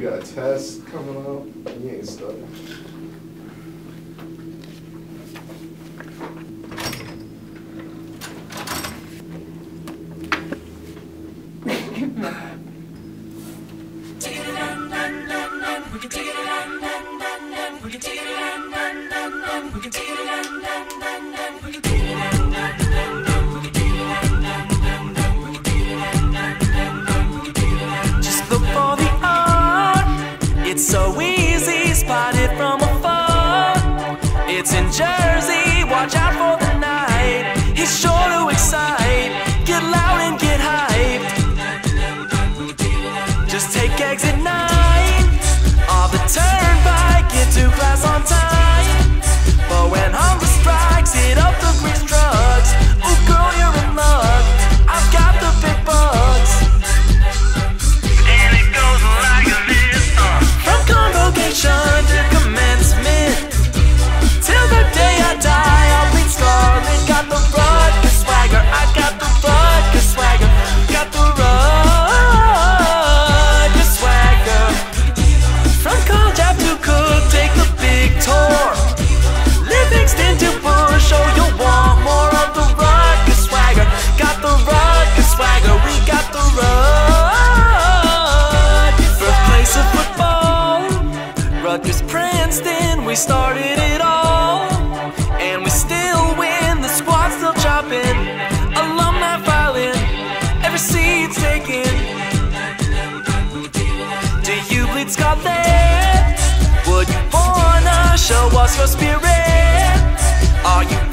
You got a test coming up, and you ain't studying. So easy, spotted from afar. It's in Jersey, watch out for the night. He's sure to excite, get loud and get hyped. Just take exit 9 off the turnpike, get to class on time. But when hunger strikes, hit up the green drugs. Ooh girl, you're in luck, I've got the big bucks. Convocation to commencement, till the day I die I'll be scarred. Got the Rutgers swagger, I got the Rutgers swagger, got the Rutgers swagger. From coal job to cook, take the big tour, Livingston to Bush, oh you'll want more of the Rutgers swagger. Got the Rutgers swagger, we got the Rutgers. Birthplace of football, Rutgers, Princeton, we started it all. And we still win, the squad's still chopping, alumni filing, every seat's taken. Do you bleed Scotland? Would you wanna show us your spirit? Are you